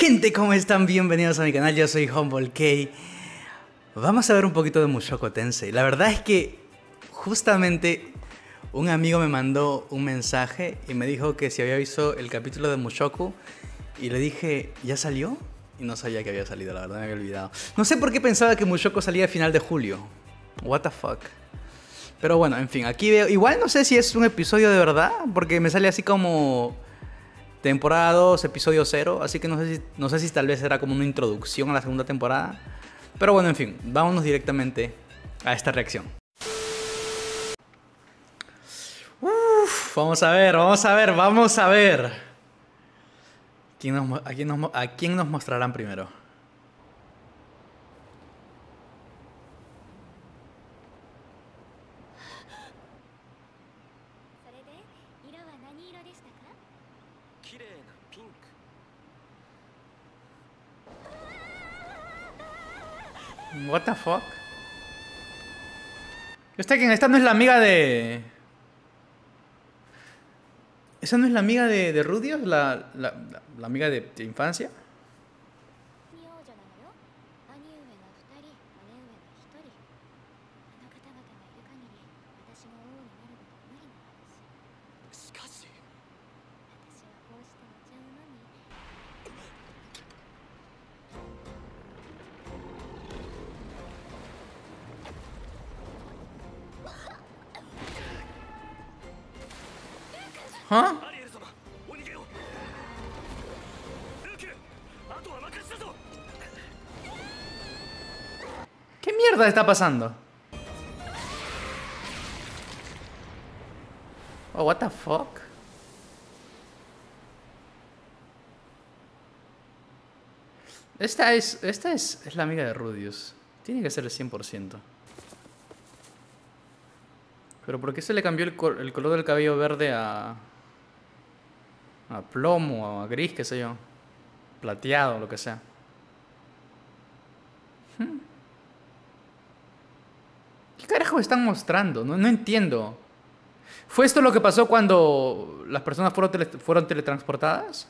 Gente, ¿cómo están? Bienvenidos a mi canal, yo soy Humble K. Vamos a ver un poquito de Mushoku Tensei. La verdad es que justamente un amigo me mandó un mensaje y me dijo que si había visto el capítulo de Mushoku, y le dije, ¿ya salió? Y no sabía que había salido, la verdad me había olvidado. No sé por qué pensaba que Mushoku salía a final de julio. What the fuck. Pero bueno, en fin, aquí veo... Igual no sé si es un episodio de verdad, porque me sale así como... Temporada 2, episodio 0, así que no sé si tal vez era como una introducción a la segunda temporada. Pero bueno, en fin, vámonos directamente a esta reacción. Uf, vamos a ver. ¿A quién nos mostrarán primero? What the fuck? Esta no es la amiga de... ¿Esa no es la amiga de Rudeus? ¿La amiga de infancia? ¿Ah? ¿Qué mierda está pasando? Oh, what the fuck? Esta es la amiga de Rudeus. Tiene que ser el 100%. Pero ¿por qué se le cambió el color del cabello verde a plomo, a gris, qué sé yo, plateado, lo que sea? ¿Qué carajo están mostrando? No entiendo. ¿Fue esto lo que pasó cuando las personas fueron teletransportadas?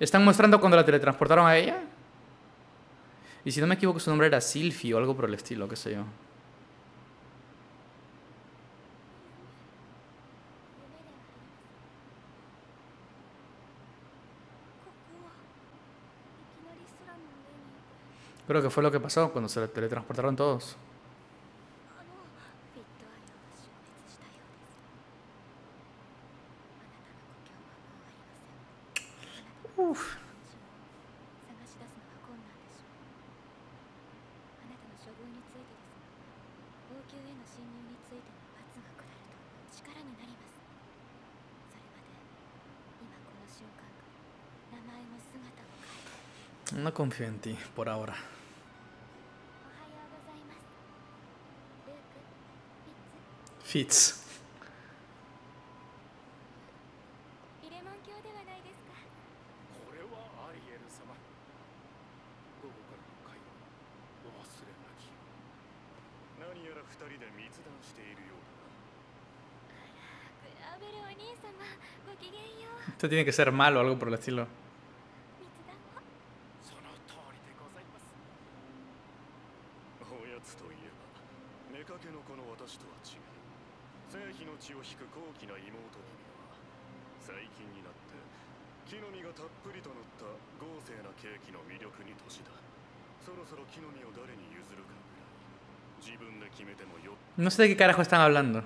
¿Están mostrando cuando la teletransportaron a ella? Y si no me equivoco, su nombre era Sylphie o algo por el estilo, qué sé yo. Creo que fue lo que pasó cuando se teletransportaron todos. Uf. No confío en ti por ahora. Fitz. Esto tiene que ser malo o algo por el estilo. No sé de qué carajo están hablando.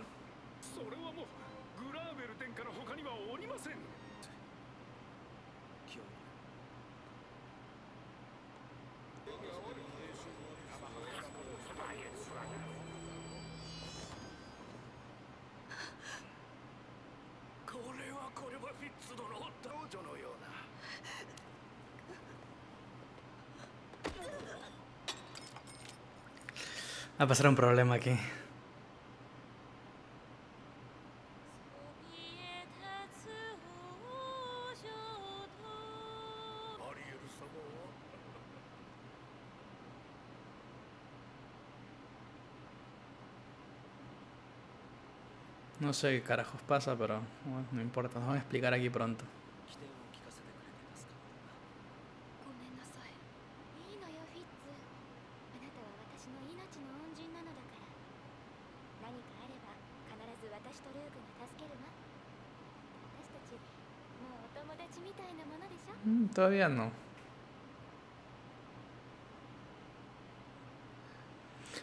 Va a pasar un problema aquí. No sé qué carajos pasa, pero bueno, no importa, nos van a explicar aquí pronto. Todavía no.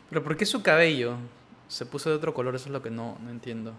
Pero ¿por qué su cabello se puso de otro color? Eso es lo que no entiendo.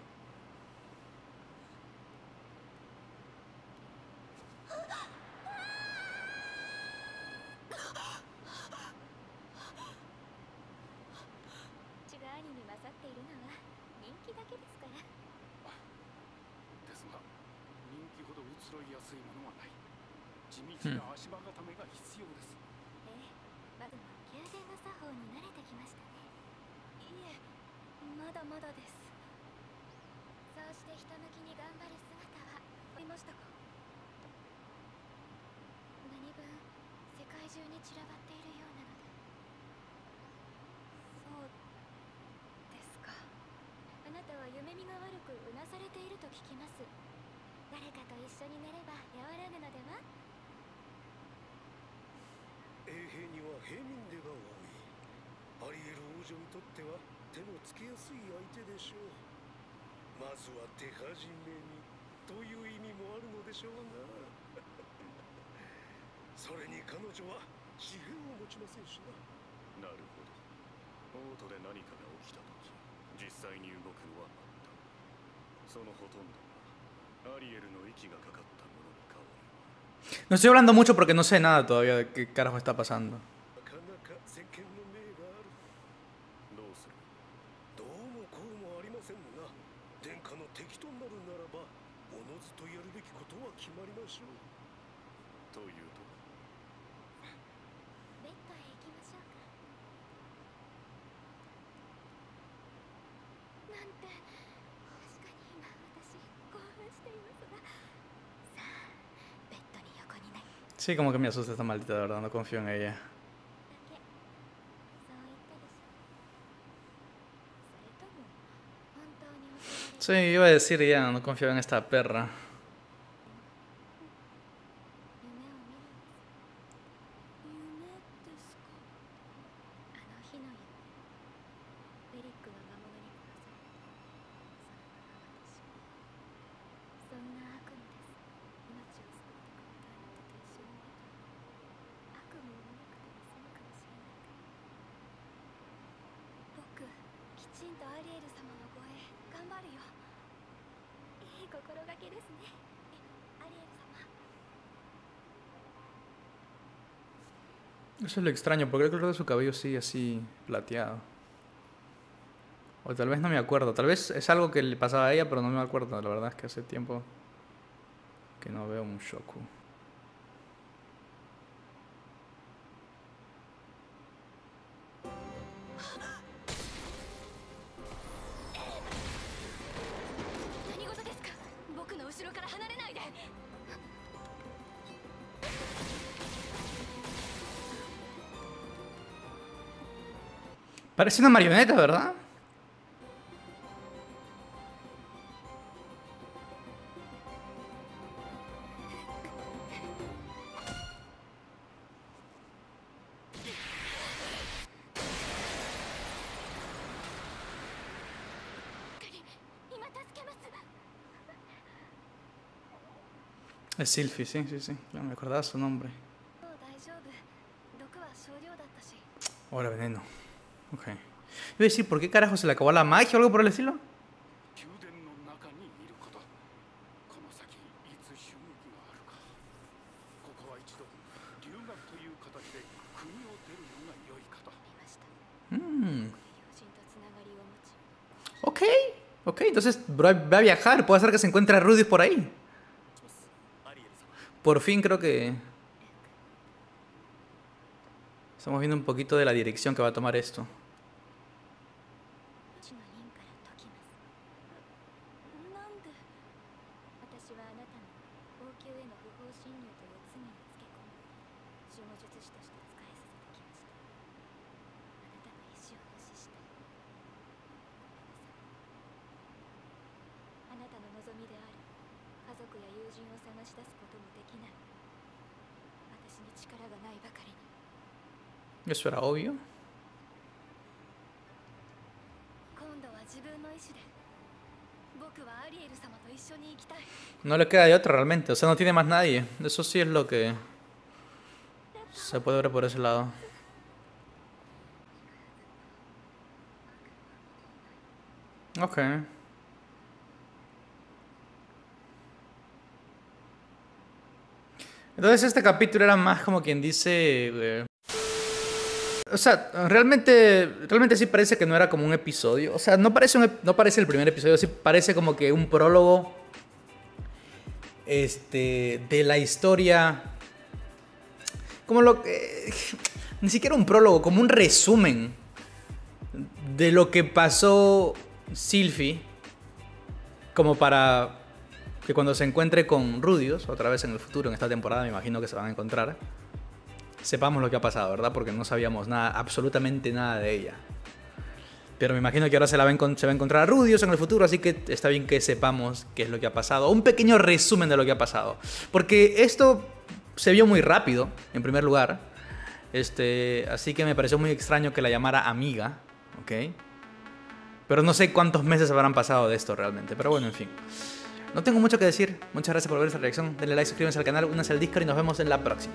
No estoy hablando mucho porque no sé nada todavía de qué carajo está pasando. Sí, como que me asusta esta maldita, de verdad, no confío en ella. Sí, iba a decir ya, no confío en esta perra. Eso es lo extraño, porque el color de su cabello sigue así plateado. O tal vez no me acuerdo, tal vez es algo que le pasaba a ella, pero no me acuerdo. La verdad es que hace tiempo que no veo Mushoku. Parece una marioneta, ¿verdad? Es Sylphie, sí. No me acordaba su nombre. Ahora veneno. Ok. Iba a decir, ¿por qué carajo se le acabó la magia o algo por el estilo? Ok, entonces bro, va a viajar, puede ser que se encuentre a Rudeus por ahí. Por fin creo que... estamos viendo un poquito de la dirección que va a tomar esto. Eso era obvio. No le queda de otro realmente, o sea, no tiene más nadie. Eso sí es lo que se puede ver por ese lado. Ok. Entonces este capítulo era más como quien dice... o sea, realmente sí parece que no era como un episodio. O sea, no parece el primer episodio, sí parece como que un prólogo de la historia. Como lo que... ni siquiera un prólogo, como un resumen de lo que pasó Sylphie, como para que cuando se encuentre con Rudeus, otra vez en el futuro, en esta temporada me imagino que se van a encontrar, sepamos lo que ha pasado, ¿verdad? Porque no sabíamos nada, absolutamente nada de ella. Pero me imagino que ahora se va a encontrar a Rudeus en el futuro, así que está bien que sepamos qué es lo que ha pasado. Un pequeño resumen de lo que ha pasado. Porque esto se vio muy rápido, en primer lugar. Así que me pareció muy extraño que la llamara amiga, ¿ok? Pero no sé cuántos meses habrán pasado de esto realmente. Pero bueno, en fin. No tengo mucho que decir. Muchas gracias por ver esta reacción. Denle like, suscríbanse al canal, únanse al Discord y nos vemos en la próxima.